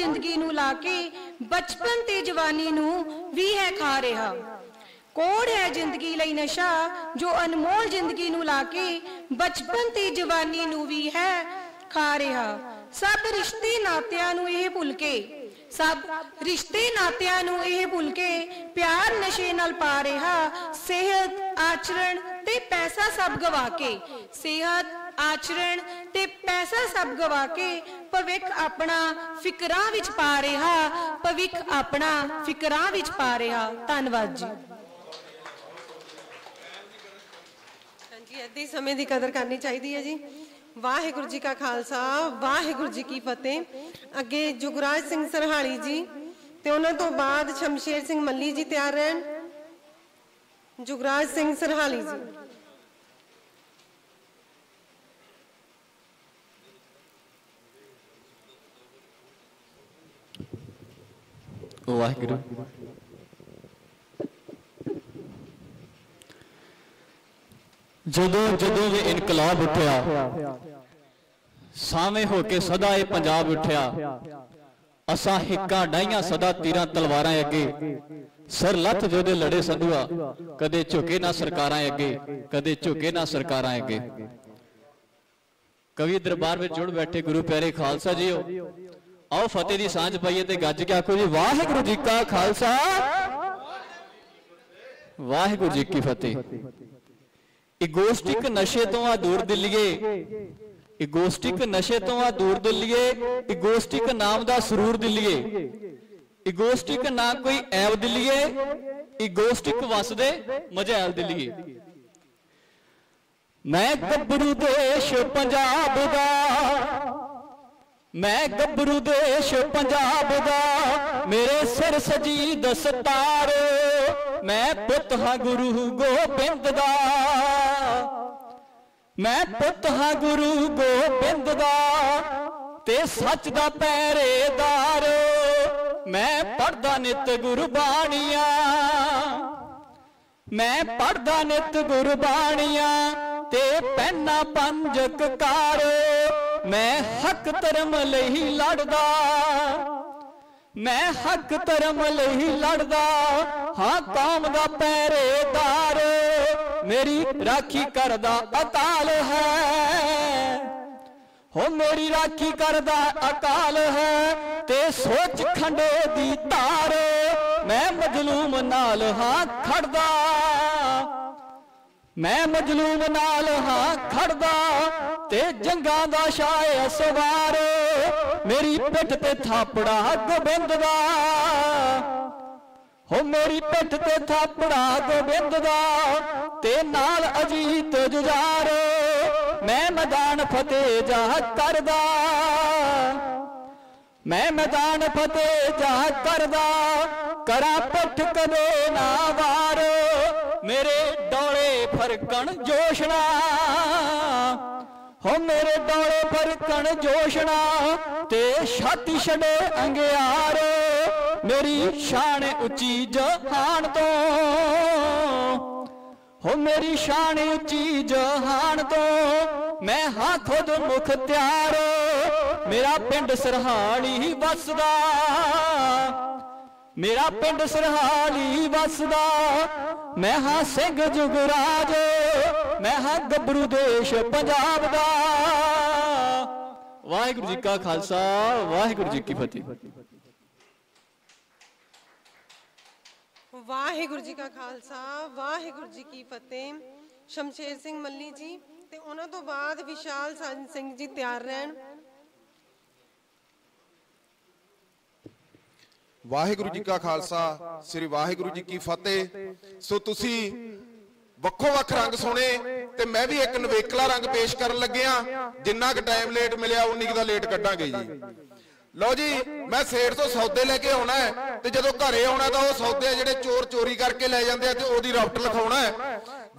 जिंदगी नू लाके बचपन ते जवानी नू वी है खा रहा। कोड़ है जिंदगी लई नशा जो अनमोल जिंदगी नू लाके बचपन ते जवानी नू वी है खा रहा। सब रिश्ते नातियां नू यह भुल के प्यार नशे नाल पा रहा। सेहत आचरण ते पैसा सब गवा के भविख अपना फिकरां विच पा रहा धन्नवाद जी। हां जी, अद्धी समय की कदर करनी चाहिए है जी। वाहिगुरु जी का खालसा, वाहिगुरु जी की फतेह। अगे जुगराज सिंह सरहाली जी ते उन्हां तों बाद शमशेर सिंह मल्ली जी तैयार रहन। जुगराज सिंह सरहाली जी। वाहिगुरु जदों जदों ये इनकलाब उठा सावें होके सदा ये पंजाब उठा। असा हिक्का डाइया सदा तीरां तलवारां अगे। सर लथ जोदे लड़े संधुआ कदे झुके ना सरकारां अगे कवि दरबार में जुड़ बैठे गुरु प्यारे खालसा जी हो। आओ फतेह की सांझ पाइए ते गज के आखो जी वाहिगुरु जी का खालसा वाहिगुरु जी की फतेह। इगोस्टिक नशे तो आ दूर दिलिए नाम दा सुरूर दिलिए। इगोस्टिक ना कोई ऐब दिलिए इगोस्टिक वसदे मजैल दिलिए। मैं गबरू देश पंजाब दा मेरे सिर सजी दस्तारो। मैं पुत हां गुरु गोबिंद दा ते सच दा पैरेदार। मैं पढ़दा नित गुरबाणियां ते पैना पंजक कारो। मैं हक धर्म लई लड़दा हां कौम दा पैरेदार। मेरी राखी करदा अकाल है ते सोच खंडे दी तार। मैं मजलूम नाल हां खड़दा ते जंगां दा शाया सवार। मेरी पिठ ते थापड़ा गोबिंद दा ते नाल अजीत जुजार। मैं मैदान फतेह जा करदा करा पिठ कदे ना वार। मेरे डोले फरकण जोशना ते छाती छड़े अंगियार। मेरी शान उची जहान तो मैं हां खुद मुख्तियार। मेरा पिंड सरहाली वसदा मैं हां सिंह जुगराज। मैं हां गबरू देश पंजाब दा। वाहिगुरु जी का खालसा वाहिगुरु जी की फतेह। वाहिगुरु जी का खालसा वाहिगुरु जी की फतेह। शमशेर सिंह मल्ली जी ते उन्हां तों बाद विशाल साजन सिंह जी तैयार रहन। वाहिगुरु जी का खालसा श्री वाहिगुरु जी की फतेह। सो तुसी ਵੱਖੋ ਵੱਖ रंग सुने ते मैं भी एक नवेकला रंग पेश कर लग्या। जिन्ना क टाइम लेट मिलिया उन्नी क लेट कड्डांगे जी। लो जी मैं सेठ तो सौदे लेके आना है ते जदों घरे आना तो वो सौदे जिहड़े चोर चोरी करके लै जांदे आ ते ओहदी रपट लिखाउणा है।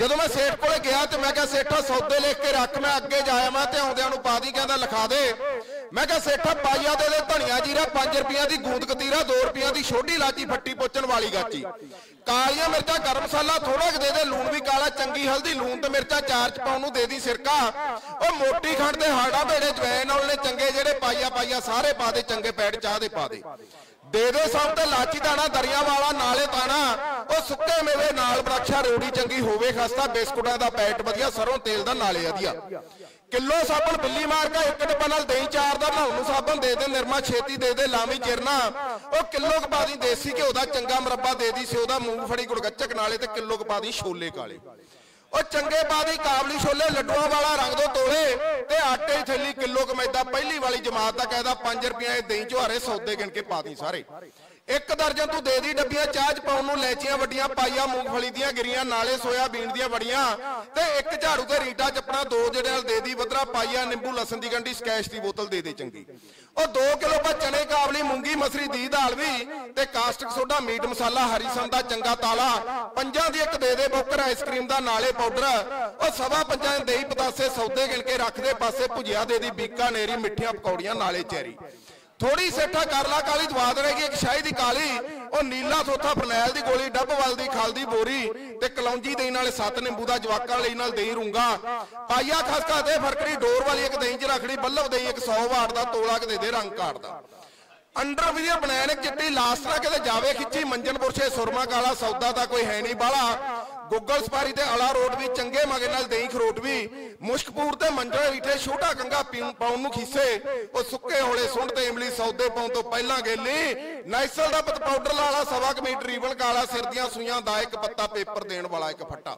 जदों मैं सेठ कोल गया ते मैं कहा सेठा सौदे लिख के रख मैं अगे जाया मैं ते आउंदिआं नूं पा दी। कहंदा लिखा दे। मैं क्या सेठा पाइया दे दे धनिया जीरा 5 रुपया की गूंद कतीरा 2 रुपया की छोटी इलाची फट्टी पोचन वाली गाची कालिया मिर्चा गर्म मसाला थोड़ा दे दे लून भी काला चंगी हल्दी लून तो मिर्चा 4 पाउन दे दी सिरका और मोटी खंड दे हाड़ा बेड़े जवैन औले चंगे जेडे पाइया पाइया सारे पा दे चंगे पैड चाह दे पा दे दे सब तो लाची दाना दरिया वाला नाले ताना और सुके मेवे नाल बराक्षा रोड़ी चंगी होवे खस्ता बिस्कुटा का पैट वधिया सरों तेल का नाले वधिया किलो साबन बिल्ली मार का 1 डब्बा नाल दही 4 दा नहाउणू साबन दे दे निरमा छेती दे दे लामी चिरना और किलो कपा दी देसी घ्यो दा चंगा मुरब्बा दे दी सिओ दा मूंगफली गुड़गच्चक नाले ते किलो कपा दी छोले काले और चंगे पा दी काबली छोले लड्डुआ वाला रंग दो तोले ते आटे दी थैली किलो कमैदा पहली वाली जमात दा कहदा 5 रुपया दही चुहारे सौदे गिण के पा दी सारे 1 दर्जन तू दे दी डब्बियां चाह पाउन लैचियां वड्डियां पाइया मूंगफली दियां गिरियां नाले सोयाबीन दियां वड़ियां ते 1 झाड़ू ते रीटा चपना 2 जड़े नाल दे दी वधरा पाइया निंबू लसन दी गंढी स्कैश दी बोतल दे दे चंगी और 2 किलो पा चने काबली मूंगी मसरी दी दाल भी ते caustic soda meat masala Harrison दा चंगा ताला 5 दी 1 दे दे बोकर आइसक्रीम दा नाले पाउडर और 5.25 दही पतासे सौदे गिण के रख दे पासे भुजिया दे दी बीकानेरी मिठियां पकौड़ियां नाले चैरी थोड़ी सेठा करला काली दवा देगी 1 शाही दी काली और नीला थोथा फरनैल दी गोली डब वाल दी खाल दी बोरी ते कलौंजी दही नाल 7 नींबू दा जवाका लई नाल दही रूंगा पाइया खसका दे फरकड़ी डोर वाली 1 दही च रखड़ी बल्लव दही 100 वाट दा तोला के दे रंग काट दा अंडरवियर बनाने चिट्टी लास्ट ना किते जावे खिच्ची मंजन पुरशे सुरमा काला सौदा दा कोई है नहीं बाला गुगल सपारी ते अला रोड भी चंगे मगे नाल दही खरोट भी मुश्कपुर ते मंजरे रीठे छोटा कंगा पाउन नू खीसे और सुक्के होले सुंड ते इमली सौदे पाउन तो पहला गेली नाइसल दा पाउडर लाला 1.25 कमीटर रीबन काला सिर दियां सुइयां दा 1 पत्ता पेपर देण वाला 1 फट्टा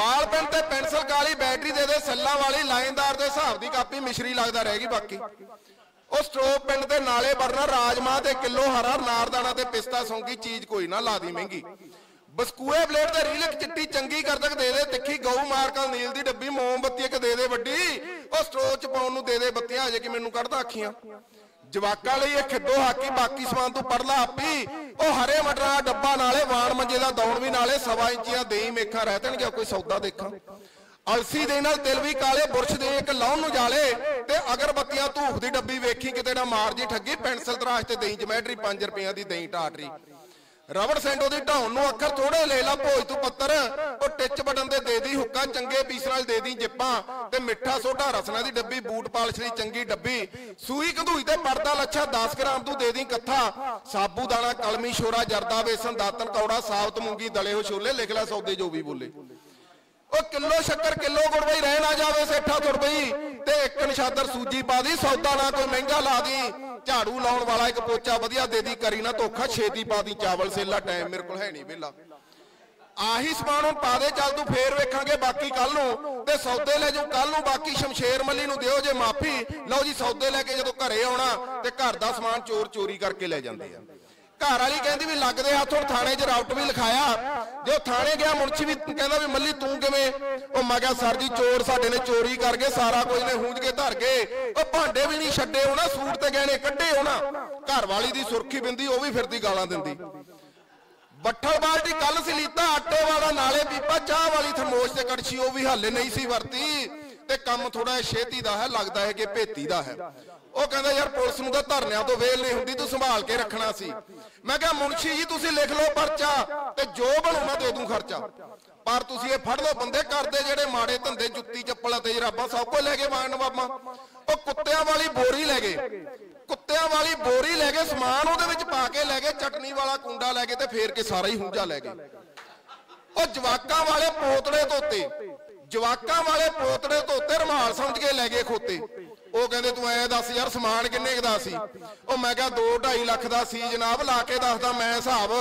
बाल पेन ते पेंसिल काली बैटरी दे दे सल्ला वाली लाइनदार दे हिसाब दी कापी मिश्री लगदा रह गई बाकी और स्टोव पिंड ते नाले बरना राजमा ते किलो हरा नारदाना ते पिस्ता सौंकी चीज कोई ना लादी महंगी बसकूए प्लेट ते रीलक चिट्टी चंगी कर तक दे दे तिखी गऊ मार्का नील दी डब्बी मोमबत्ती 1 दे दे वड्डी और स्टोव च पाउन नू दे दे बत्तियां अजे कि मैनू कढदा अखियां जवाका लई खिदो हाकी बाकी समान तू पढ़ला आपी और हरे मटरा डब्बा नाले वाण मंजे दा दौण भी नाले 1.25 इंचियां देई मेखा रह तणगिया कोई सौदा देखा अलसी दे नाल तिल भी काले बुरश दे 1 लाउन नू जाले ते अगरबत्तियां धूफ दी डब्बी वेखी किते ना मार जी ठगी पेंसिल तराश ते दही जमैटरी 5 रुपया दी दही टाटरी रबड़ सेंडो दी ढाउन अखर थोड़े ले ला भोज तू पत्तर और टिच बटन दे दी हुक्का चंगे पीस नाल दे दी जिप्पा ते मिठा सोडा रसना दी डब्बी बूट पालिश दी चंगी डब्बी सूई कंधूई ते पर्दा लच्छा 10 ग्राम तू दे दी कत्था साबू दाना कलमी शोरा जरदा बेसन दातन कौड़ा साबत मूंगी दले हो छोले लिख ला सौदे जो भी बोले और किलो शक्कर किलो गुड़ बई रह ना जावे सेठा तुर बई ते 1 नशादर सूजी पा दी सौदा ना कोई महंगा ला दी झाड़ू लाने वाला 1 पोचा वधिया दे दी करी ना धोखा छेती पा दी चावल सेला टाइम मेरे को है नहीं वेला आही समान हुण पा दे चल तू फेर वेखांगे बाकी कल नूं ते सौदे लै जो कल नूं बाकी शमशेर मल्ली नूं दिओ जे माफी लो जी सौदे लैके जदों घरे आउणा ते घर दा समान चोर चोरी करके लै जांदे आ घर वाली कहती भी लगते हथ हुण थाणे च राउट भी लिखाया जो थाणे गया मुंशी भी कहता भी मल्ली तू किवें और मैं कहा सर जी चोर साडे ने चोरी करके सारा कुछ ने हूंज के धर गए और भांडे भी नहीं छड्डे होना सूट ते गहने कड्ढे होना घर वाली दी सुरखी बिंदी वह भी फिरदी गालां दिंदी बट्ठल बाल्टी कल सलीता आटे वाला नाले पीपा चाह वाली थरमोश ते कड़छी वह भी हाले नहीं सी वरती ते कम थोड़ा छेती दा है लगता है कि भेती दा है ਉਹ ਕਹਿੰਦਾ ਯਾਰ ਪੁਲਿਸ ਨੂੰ ਤਾਂ ਧਰਨਿਆਂ ਤੋਂ ਵੇਲ ਨਹੀਂ ਹੁੰਦੀ ਤੂੰ ਸੰਭਾਲ ਕੇ ਰੱਖਣਾ ਸੀ ਮੈਂ ਕਿਹਾ ਮੁਨਸ਼ੀ ਜੀ ਤੁਸੀਂ ਲਿਖ ਲਓ ਪਰਚਾ ਤੇ ਜੋ ਬਣੂ ਮੈਂ ਦੇ ਦੂੰ ਖਰਚਾ ਪਰ ਤੁਸੀਂ ਇਹ ਫੜ ਲਓ ਬੰਦੇ ਕਰਦੇ ਜਿਹੜੇ ਮਾੜੇ ਧੰਦੇ ਜੁੱਤੀ ਚੱਪਲ ਤੇ ਜਰਾਬਾਂ ਸਭ ਕੁਝ ਲੈ ਕੇ ਮਾਰਨ ਬਾਬਾ ਉਹ ਕੁੱਤਿਆਂ ਵਾਲੀ ਬੋਰੀ ਲੈ ਗਏ ਸਮਾਨ ਉਹਦੇ ਵਿੱਚ ਪਾ ਕੇ ਲੈ ਗਏ ਚਟਨੀ ਵਾਲਾ ਕੁੰਡਾ ਲੈ ਕੇ ਤੇ ਫੇਰ ਕੇ ਸਾਰਾ ਹੀ ਹੁੰਜਾ ਲੈ ਗਏ ਉਹ ਜਵਾਕਾਂ ਵਾਲੇ ਪੋਤੜੇ ਧੋਤੇ ਰੁਮਾਲ ਸਮਝ ਕੇ ਲੈ ਗਏ ਖੋਤੇ ਉਹ ਕਹਿੰਦੇ ਤੂੰ ਐ ਦੱਸ ਯਾਰ ਸਮਾਨ ਕਿੰਨੇ ਕੁ ਦਾ ਸੀ ਉਹ ਮੈਂ ਕਿਹਾ 2-2.5 ਲੱਖ ਦਾ ਸੀ ਜਨਾਬ ਲਾ ਕੇ ਦੱਸਦਾ ਮੈਂ ਹਿਸਾਬ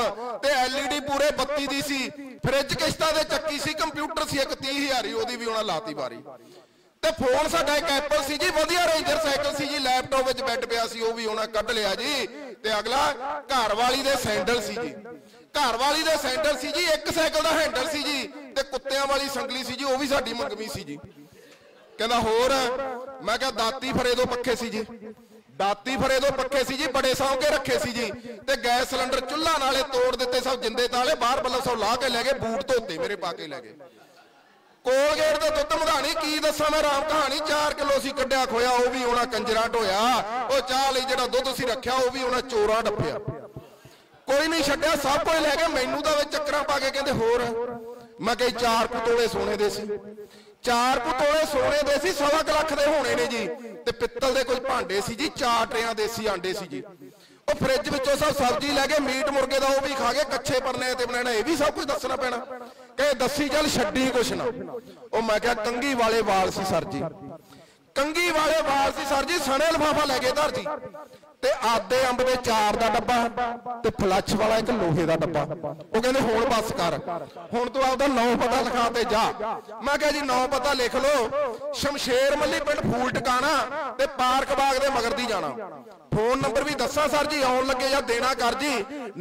ਤੇ LED ਪੂਰੇ 32 ਦੀ ਸੀ ਫ੍ਰਿਜ ਕਿਸ਼ਤਾਂ ਦੇ ਚੱਕੀ ਸੀ ਕੰਪਿਊਟਰ ਸੀ 30,000 ਉਹਦੀ ਵੀ ਉਹਨਾਂ ਲਾਤੀ ਵਾਰੀ ਤੇ ਫੋਨ ਸਾਡਾ ਇੱਕ ਐਪਲ ਸੀ ਜੀ ਵਧੀਆ ਰੇਂਜਰ ਸਾਈਕਲ ਸੀ ਜੀ ਲੈਪਟਾਪ ਵਿੱਚ ਬੈੱਡ ਪਿਆ ਸੀ ਉਹ ਵੀ ਉਹਨਾਂ ਕੱਢ ਲਿਆ ਜੀ ਤੇ ਅਗਲਾ ਘਰ ਵਾਲੀ ਦੇ ਸੈਂਡਲ ਸੀ ਜੀ ਇੱਕ ਸਾਈਕਲ ਦਾ ਹੈਂਡਲ ਸੀ ਜੀ ਤੇ ਕੁੱਤਿਆਂ ਵਾਲੀ ਸੰਗਲੀ ਸੀ ਜੀ ਉਹ ਵੀ ਸਾਡੀ ਮੰਗਵੀ ਸੀ ਜੀ ਕਹਿੰਦਾ ਹੋਰ ਮੈਂ ਕਿਹਾ ਦਾਤੀ ਫਰੇ ਤੋਂ ਪੱਖੇ ਸੀ ਜੀ ਬੜੇ ਸੌਂ ਕੇ ਰੱਖੇ ਸੀ ਜੀ ਤੇ ਗੈਸ ਸਿਲੰਡਰ ਚੁੱਲ੍ਹਾ ਨਾਲੇ ਤੋੜ ਦਿੱਤੇ ਸਭ ਜਿੰਦੇ ਤਾਲੇ ਬਾਹਰ ਬੱਲਾ ਸੌ ਲਾ ਕੇ ਲੈ ਗਏ ਬੂਟ ਧੋਤੇ ਮੇਰੇ ਪਾ ਕੇ ਲੈ ਗਏ कोलगेट का दुध मधानी की दसा मैं राम कहानी 4 किलो असी कड्या खोया वह भी उन्हें कंजरा ढोया, वह चाह लई जो दुध असी रखा वह भी उन्हें चोरा डपया, कोई नहीं छड्या सब कुछ लै गया। मैनू तो चक्कर पा के कहते होर मैं कही 4 तोले सोने दे सी, 4 तोले सोने दे सी, 1.25 लाख दे होने ने जी, ते पित्तल दे कुछ भांडे सी जी, 4 ट्रेयां देसी आंडे सी जी। और फ्रिज विचों सब सब्जी लैके मीट मुर्गे का वह भी खा के कच्चे परने ते बनाना यह भी सब कुछ दसना पैना। कहे दसी चल छी कुछ ना, और मैं क्या कंघी वाले वाल सी सर जी, कंघी वाले वाल सी सर जी, सने लिफाफा लैके धर जी, ते आधे अंब के 4 का डब्बा ते फ्लच वाला 1 लोहे का डब्बा। वो कहते हुण बस कर, हुण तू आपका 9 पता लिखा ते जा। मैं कहा जी 9 पता लिख लो, शमशेर मल्ली पिंड फूल टकाना ते पार्क बाग दे मगर दी जाना। फोन नंबर भी दसा सर जी, आउन लगे या देना कर जी,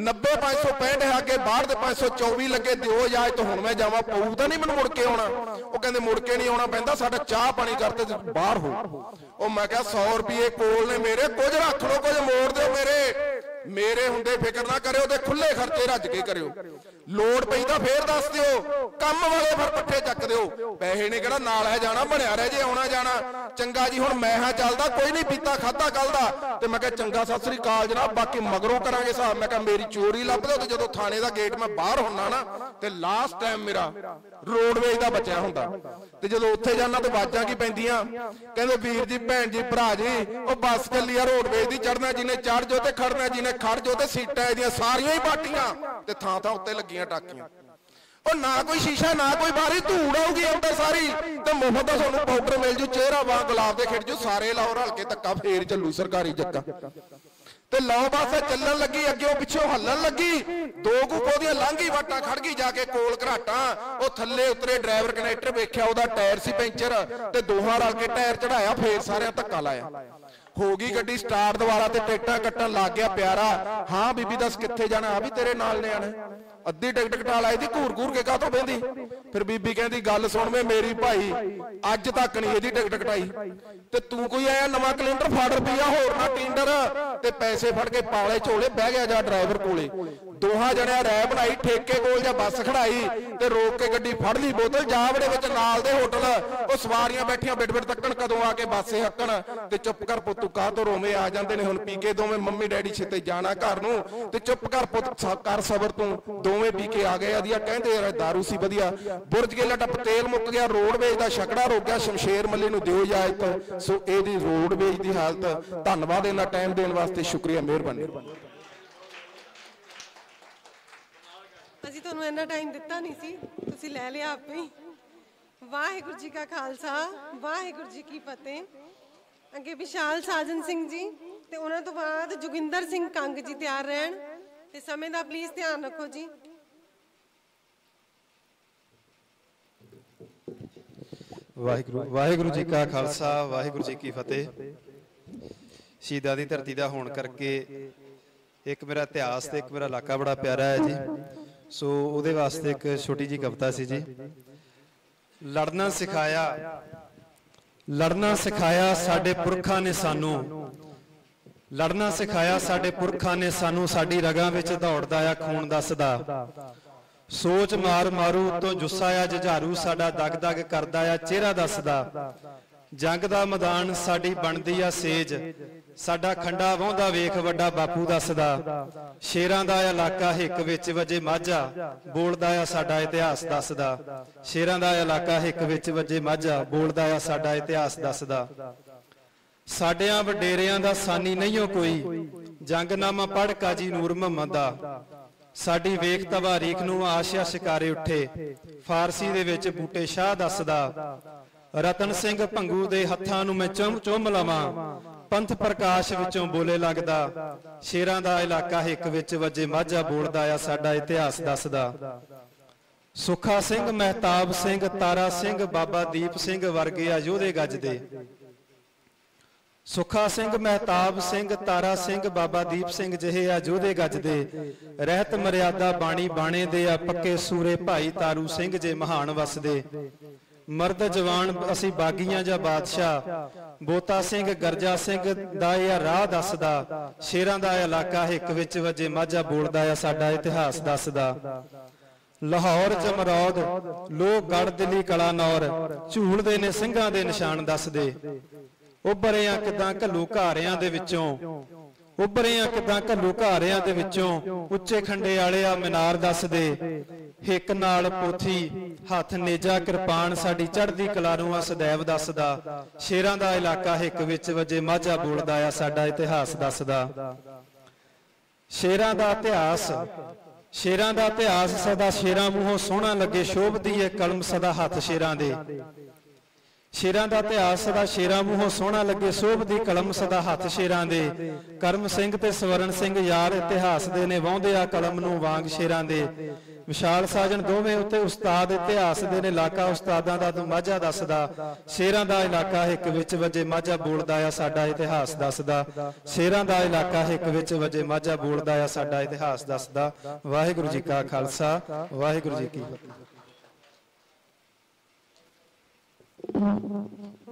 90 565 है अगे, 62 524 लगे दो या तो हुण मैं जावां पऊ तो नहीं मैनूं मुड़ के आउणा। वो कहते मुड़ के नहीं आउणा पैंदा, साडा चाह पानी करते बाहर हो। और मैं क्या 100 रुपये कोल ने मेरे, कुछ रख लो कुछ मोड़ दो मेरे, मेरे हुंदे फिकर ना करो ते खुले खर्चे रज के करो, लोड़ पई तां फिर दस दिओ, कम वाले फिर पट्ठे चक दिओ, पैसे ने किहड़ा नाल है जाना, बणिया रह जे आउणा जाना। चंगा जी हुण मैं हां चलदा, कोई नहीं पीता खाता कल दा, ते मैं कहा चंगा सत श्री अकाल जनाब, बाकी मगरों करांगे साहब। मैं कहा मेरी चोरी लभ दो, ते जदों थाणे दा गेट मैं बाहर हुंदा ना ते लास्ट टाइम मेरा रोडवेज दा बचया हुंदा, ते जदों उत्थे जाना ते वाजां की पैंदियां, कहंदे वीर जी भैन जी भरा जी ओ बस चली आ रोडवेज दी, चढ़ना जिने चढ़ जो ते खड़ना जिने खड़ जो, ते सीटां इहदियां सारियां ही बाटियां ते थां थां उत्ते लगियां टाकियां, और ना कोई शीशा ना कोई बारी, धूड़ आऊगी अंदर सारी, ते मुफ्त दा तुहानूं पाउडर मिल जू, चेहरा वां गुलाब दे खिड़ जू, सारे लाहौर हल्के धक्का फेर चलू सरकारी जक्का। ते लो बस चलन लगी, अग्गों पिछों हलन लगी, 2 कूकों दी लांघी वाटां खड़ गई जाके कोल घराटां, वो थल्ले उतरे ड्राइवर कनैक्टर वेख्या उहदा टायर सी पैंचर, ते दोहां रल के टायर चढ़ाया, फेर सारियां धक्का लाया, हो गई गड्डी स्टार्ट दोबारा, ते टिकटां कट्टण लग गया प्यारा। हां बीबी दस कित्थे जाना, आ भी तेरे नाल ने आना, अद्धी टिकट कटा लाई दी, घूर घूर के काहतों बहदी। फिर बीबी कहती गल सुन वे मेरी भाई, अज तक नहीं इहदी टिकट कटाई, ते तू कोई आया नवा कलैंडर फड़ पिया होर ना टिंडर, ते पैसे फड़ के पाले झोले बह गया जा ड्राइवर कोले, दोहां जणियां राय बनाई, ठेके कोल जा बस खड़ाई, ते रोक के गड्डी फड़ ली बोतल, जा वड़े विच नाल दे होटल, वो सवारियां बैठियां बिट बिट तक्कण कदों आके बासे हक्कण, ते चुप कर पुत तू काह तो रोवे, आ जांदे ने हुण पीके दोवें, मम्मी डैडी छेते जाना घर नूं, ते चुप कर पुत कर सबर तूं, दोवें पीके आ गए, अदिया कहंदे दारू सी वधिया, बुरज के लटप तेल मुक गया, रोडवेज दा छकड़ा रोक गया, शमशेर मल्ली नूं दिओ इजाजत। सो इहदी रोडवेज दी हालत, धन्नवाद इन्ना टाइम देण वास्ते, शुक्रिया मेहरबानी। असीं तुहानूं इन्ना टाइम दित्ता नहीं सी, तुसीं लै लिया आपे। वाहिगुरू जी का खालसा वाहिगुरू जी की फतेह। अगे विशाल साजन सिंह जी, तो उन्होंने तो बाद जोगिंदर सिंह कंग जी तैयार रहन, ते समय का प्लीज ध्यान रखो जी। वाहिगुरू जी का खालसा वाहिगुरू जी की फतेह। शहीदा की धरती का होने करके एक मेरा इतिहास तो एक मेरा इलाका बड़ा प्यारा है जी। सो उहदे वास्ते एक छोटी जी कविता सी जी। लड़ना सिखाया साडे पुरखा ने सानू, लड़ना सिखाया साडे पुरखा ने सानू, साडी रगां विच दौड़दा आ खून दसदा, सोच मार मारू तो जुस्सा आ जझारू, साडा दग दग करदा आ चेहरा दसदा, जंग दा मैदान साडी बनदी आ सेज, साडा खंडा वहुंदा वेख वड्डा बापू दसदा, शेरां दा इलाका हिक विच वजे माझा, बोलदा आ साडा इतिहास दसदा, शेरां दा इलाका हिक विच वजे माझा, बोलदा आ साडा इतिहास दसदा, साडियां वडेरियां दा सानी नहींओ कोई, जंगनामा पढ़ काजी नूर मोहम्मद दा, साडी वेख तवारीख नूं आशिया शिकारे उठे, फारसी दे विच बूटे शाह दसदा, रतन सिंह भंगू दे हत्थां नूं मैं चुम लवां, पंथ प्रकाश विचों बोले लगदा, शेरां दा इलाका हिक विच वजे माझा, बोलदा आ साडा इतिहास दसदा, सुखा सिंह मेहताब सिंह तारा सिंह बाबा दीप सिंह वर्गे आ योधे गजदे, सुखा सिंह मेहताब सिंह तारा सिंह बाबा दीप सिंह जिहे आ योधे गजदे, रहत मर्यादा बाणी बाणे दे आ पक्के सूरे, भाई तारू सिंह जे महान वसदे, मर्द जवान असी बागियां जा बादशाह, बोता सिंह गरजा सिंह दा या राह दसदा, शेरां दा इलाका हिक विच वजे माझा, बोलदा आ साडा इतिहास दसदा, लाहौर च मरौद लोग गढ़ दिली कला नौर झूलदे ने ਸਿੰਘਾਂ ਦੇ ਨਿਸ਼ਾਨ ਦੱਸਦੇ। ਉਭਰੇ ਆ ਕਿਦਾਂ ਘੱਲੂ ਘਾਰਿਆਂ ਦੇ ਵਿੱਚੋਂ, ਉਭਰੇ ਆ ਕਿਦਾਂ ਘੱਲੂ ਘਾਰਿਆਂ ਦੇ ਵਿੱਚੋਂ ਉੱਚੇ ਖੰਡੇ ਵਾਲੇ ਆ ਮਨਾਰ ਦੱਸਦੇ। ਹਿੱਕ ਨਾਲ ਪੋਥੀ ਹੱਥ ਨੇਜਾ ਕਿਰਪਾਨ ਸਾਡੀ ਚੜ੍ਹਦੀ ਕਲਾ ਨੂੰ ਆ ਸਦੈਵ ਦੱਸਦਾ। ਸ਼ੇਰਾਂ ਦਾ ਇਲਾਕਾ ਹਿੱਕ ਵਿੱਚ ਵਜੇ ਮਾਝਾ ਬੋਲਦਾ ਆ ਸਾਡਾ ਇਤਿਹਾਸ ਦੱਸਦਾ। ਸ਼ੇਰਾਂ ਦਾ ਇਤਿਹਾਸ, ਸ਼ੇਰਾਂ ਦਾ ਇਤਿਹਾਸ ਸਦਾ ਸ਼ੇਰਾਂ ਮੂੰਹੋਂ ਸੋਹਣਾ ਲੱਗੇ ਸ਼ੋਭਦੀ ਏ ਕਲਮ ਸਦਾ ਹੱਥ ਸ਼ੇਰਾਂ ਦੇ। ਸ਼ੇਰਾਂ ਦਾ ਇਤਿਹਾਸ ਸਦਾ ਸ਼ੇਰਾਂ ਮੂੰਹੋਂ ਸੋਹਣਾ ਲੱਗੇ ਸ਼ੋਭਦੀ ਕਲਮ ਸਦਾ ਹੱਥ ਸ਼ੇਰਾਂ ਦੇ। ਕਰਮ ਸਿੰਘ ਤੇ ਸਵਰਨ ਸਿੰਘ ਯਾਰ ਇਤਿਹਾਸ ਦੇ ਨੇ ਵਾਹੁੰਦੇ ਆ ਕਲਮ ਨੂੰ ਵਾਂਗ ਸ਼ੇਰਾਂ ਦੇ। ਵਿਸ਼ਾਲ ਸਾਜਣ ਦੋਵੇਂ ਉੱਤੇ ਉਸਤਾਦ ਇਤਿਹਾਸ ਦੇ ਨੇ ਇਲਾਕਾ ਉਸਤਾਦਾਂ ਦਾ ਤੂੰ ਮਾਝਾ ਦੱਸਦਾ। ਸ਼ੇਰਾਂ ਦਾ ਇਲਾਕਾ ਹਿੱਕ ਵਿੱਚ ਵਜੇ ਮਾਝਾ ਬੋਲਦਾ ਆ ਸਾਡਾ ਇਤਿਹਾਸ ਦੱਸਦਾ। ਸ਼ੇਰਾਂ ਦਾ ਇਲਾਕਾ ਹਿੱਕ ਵਿੱਚ ਵਜੇ ਮਾਝਾ ਬੋਲਦਾ ਆ ਸਾਡਾ ਇਤਿਹਾਸ ਦੱਸਦਾ। ਵਾਹਿਗੁਰੂ ਜੀ ਕਾ ਖਾਲਸਾ, ਵਾਹਿਗੁਰੂ ਜੀ ਕੀ ਫਤਿਹ।